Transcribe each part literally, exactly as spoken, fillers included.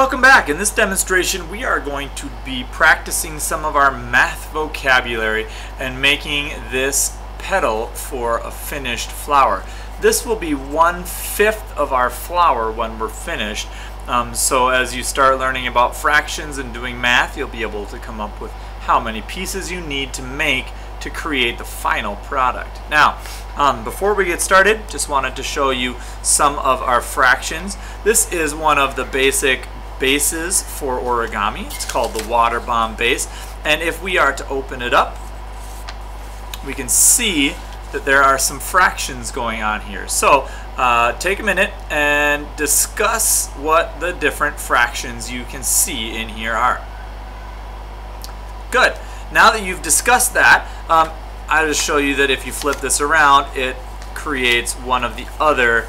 Welcome back. In this demonstration we are going to be practicing some of our math vocabulary and making this petal for a finished flower. This will be one-fifth of our flower when we're finished, um, so as you start learning about fractions and doing math, you'll be able to come up with how many pieces you need to make to create the final product. Now, um, before we get started, just wanted to show you some of our fractions. This is one of the basic bases for origami. It's called the water bomb base, and if we are to open it up, we can see that there are some fractions going on here. So uh, take a minute and discuss what the different fractions you can see in here are. Good. Now that you've discussed that, um, I'll just show you that if you flip this around, it creates one of the other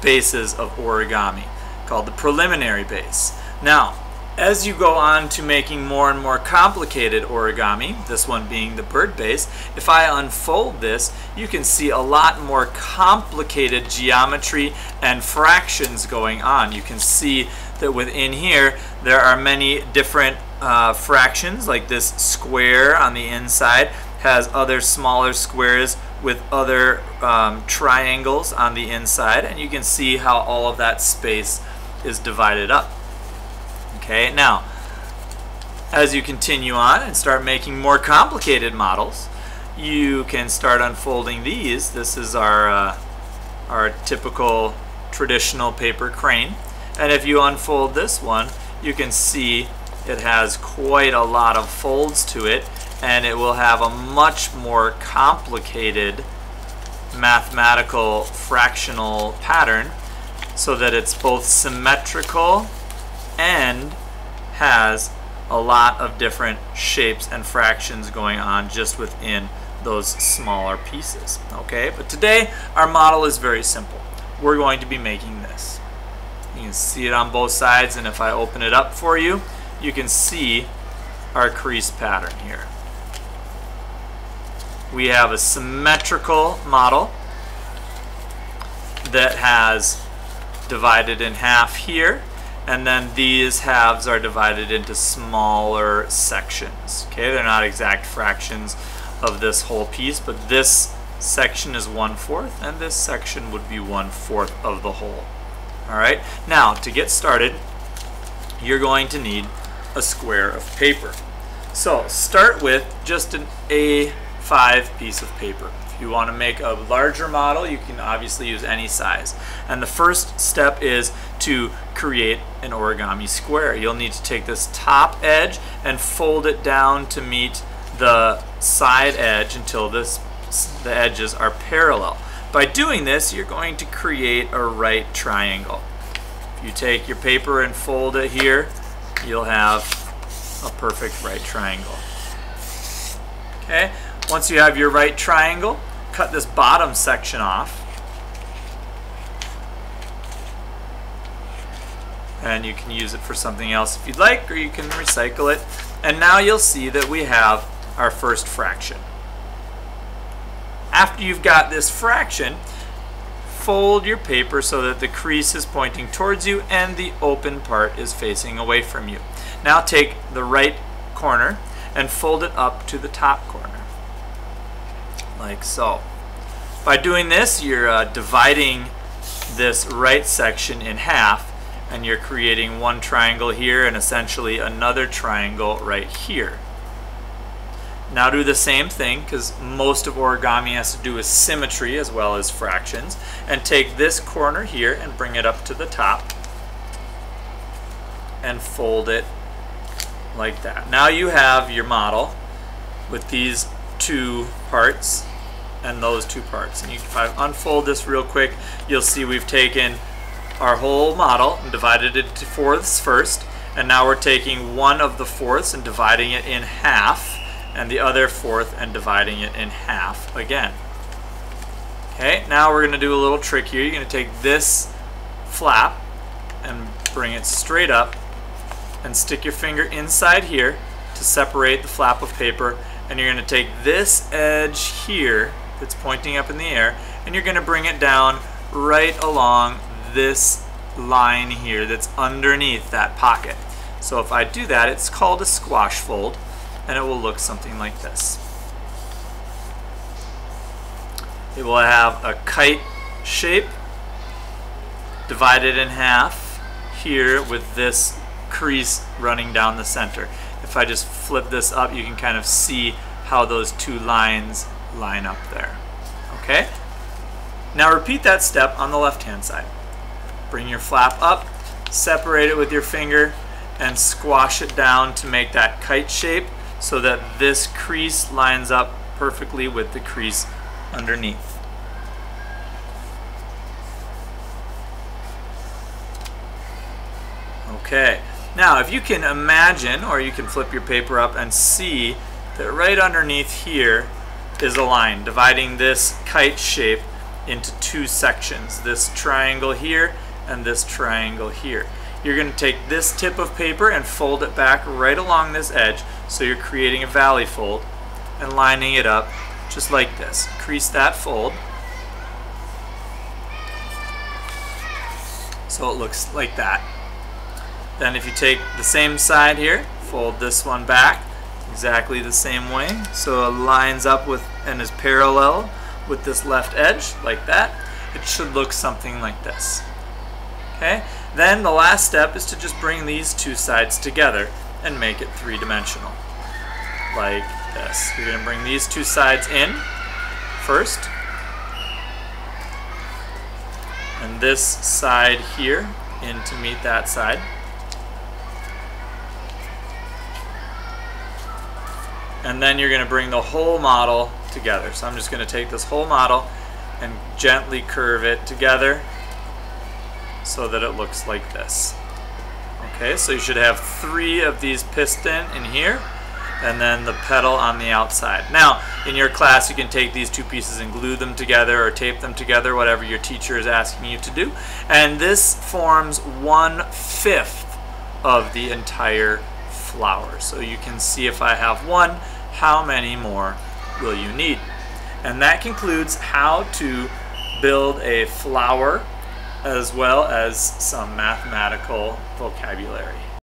bases of origami called the preliminary base. Now, as you go on to making more and more complicated origami, this one being the bird base, if I unfold this, you can see a lot more complicated geometry and fractions going on. You can see that within here, there are many different uh, fractions, like this square on the inside has other smaller squares with other um, triangles on the inside, and you can see how all of that space is divided up. Okay, now, as you continue on and start making more complicated models, you can start unfolding these. This is our, uh, our typical traditional paper crane. And if you unfold this one, you can see it has quite a lot of folds to it, and it will have a much more complicated mathematical fractional pattern so that it's both symmetrical and has a lot of different shapes and fractions going on just within those smaller pieces. Okay, but today our model is very simple. We're going to be making this. You can see it on both sides, and if I open it up for you, you can see our crease pattern here. We have a symmetrical model that has divided in half here, and then these halves are divided into smaller sections. Okay, they're not exact fractions of this whole piece, but this section is one-fourth, and this section would be one-fourth of the whole. All right, now to get started, you're going to need a square of paper. So start with just an A five piece of paper. If you want to make a larger model, you can obviously use any size. And the first step is to create an origami square. You'll need to take this top edge and fold it down to meet the side edge until this, the edges are parallel. By doing this, you're going to create a right triangle. If you take your paper and fold it here, you'll have a perfect right triangle. Okay, once you have your right triangle, cut this bottom section off. And you can use it for something else if you'd like, or you can recycle it. And now you'll see that we have our first fraction. After you've got this fraction, fold your paper so that the crease is pointing towards you and the open part is facing away from you. Now take the right corner and fold it up to the top corner, like so. By doing this, you're uh, dividing this right section in half, and you're creating one triangle here and essentially another triangle right here. Now do the same thing, because most of origami has to do with symmetry as well as fractions, and take this corner here and bring it up to the top and fold it like that. Now you have your model with these two parts and those two parts. And you, if I unfold this real quick, you'll see we've taken our whole model and divided it into fourths first, and now we're taking one of the fourths and dividing it in half, and the other fourth and dividing it in half again. Okay, now we're going to do a little trick here. You're going to take this flap and bring it straight up and stick your finger inside here to separate the flap of paper, and you're going to take this edge here that's pointing up in the air, and you're going to bring it down right along this line here that's underneath that pocket. So if I do that, it's called a squash fold, and it will look something like this. It will have a kite shape divided in half here with this crease running down the center. If I just flip this up, you can kind of see how those two lines line up there. Okay? Now repeat that step on the left-hand side. Bring your flap up, separate it with your finger, and squash it down to make that kite shape so that this crease lines up perfectly with the crease underneath. Okay, now if you can imagine, or you can flip your paper up and see that right underneath here is a line dividing this kite shape into two sections, this triangle here and this triangle here. You're going to take this tip of paper and fold it back right along this edge, so you're creating a valley fold and lining it up just like this. Crease that fold so it looks like that. Then if you take the same side here, fold this one back exactly the same way so it lines up with and is parallel with this left edge like that. It should look something like this. Okay? Then the last step is to just bring these two sides together and make it three-dimensional like this. You're going to bring these two sides in first, and this side here in to meet that side. And then you're going to bring the whole model together. So I'm just going to take this whole model and gently curve it together so that it looks like this. Okay, so you should have three of these piston in here, and then the pedal on the outside. Now, in your class, you can take these two pieces and glue them together or tape them together, whatever your teacher is asking you to do. And this forms one-fifth of the entire flower. So you can see if I have one, how many more will you need? And that concludes how to build a flower as well as some mathematical vocabulary.